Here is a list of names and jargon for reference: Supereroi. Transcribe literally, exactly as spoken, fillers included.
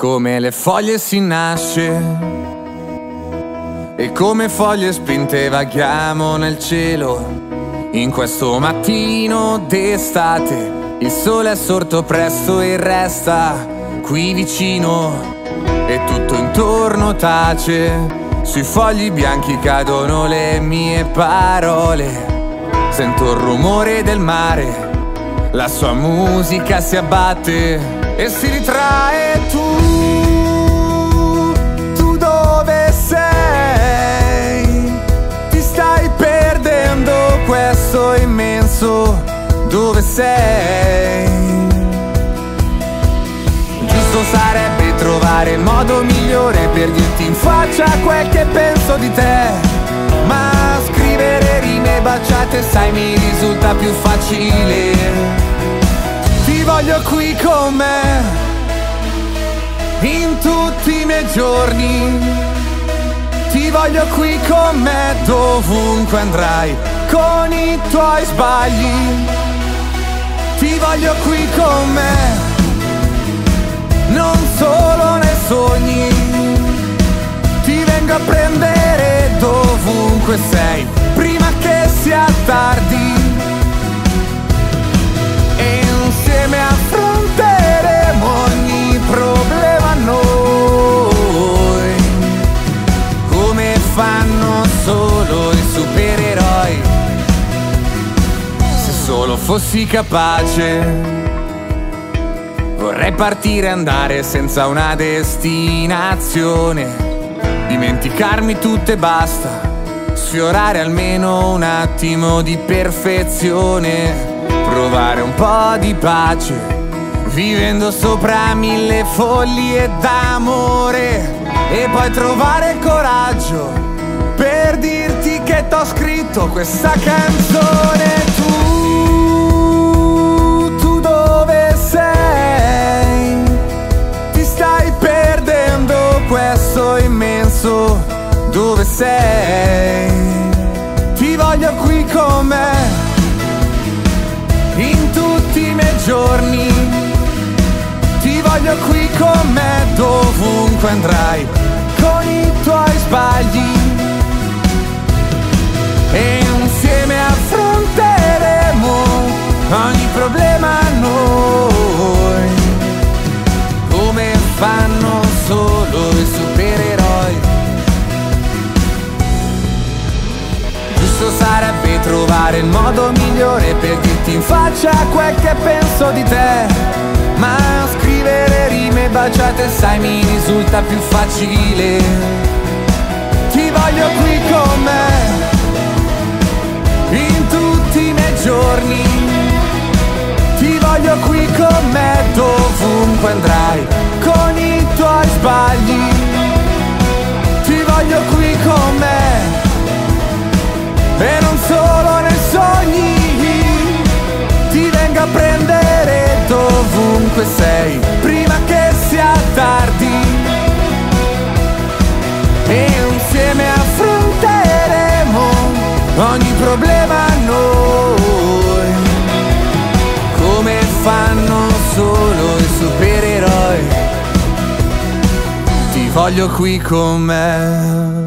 Come le foglie si nasce e come foglie spinte vaghiamo nel cielo. In questo mattino d'estate il sole è sorto presto e resta qui vicino, e tutto intorno tace. Sui fogli bianchi cadono le mie parole. Sento il rumore del mare, la sua musica si abbatte e si ritrae. Tu questo immenso, dove sei? Giusto sarebbe trovare il modo migliore per dirti in faccia quel che penso di te, ma scrivere rime baciate, sai, mi risulta più facile. Ti voglio qui con me, in tutti i miei giorni. Ti voglio qui con me, dovunque andrai, con i tuoi sbagli. Ti voglio qui con me, non solo nei sogni. Ti vengo a prendere dovunque sei, prima che sia tardi. E insieme affronteremo ogni problema noi, fanno solo i supereroi. Se solo fossi capace, vorrei partire e andare senza una destinazione, dimenticarmi tutto e basta, sfiorare almeno un attimo di perfezione, provare un po' di pace, vivendo sopra mille foglie d'amore, e poi trovare il coraggio per dirti che t'ho scritto questa canzone. Tu, tu dove sei? Ti stai perdendo questo immenso, dove sei? Ti voglio qui con me, in tutti i miei giorni. Ti voglio qui con me, dovunque andrai, con i tuoi sbagli. E insieme affronteremo ogni problema noi, come fanno solo i supereroi. Giusto sarebbe trovare il modo migliore per dirti in faccia quel che penso di te, ma scrivere rime baciate, sai, mi risulta più facile. Ti voglio qui con me, in tutti i miei giorni. Ti voglio qui con me, dovunque andrai, con i tuoi sbagli. Ti voglio qui con me, e non solo nei sogni. Ti vengo a prendere dovunque sei, prima che sia tardi. E insieme affronteremo ogni problema noi, come fanno solo i supereroi. Ti voglio qui con me.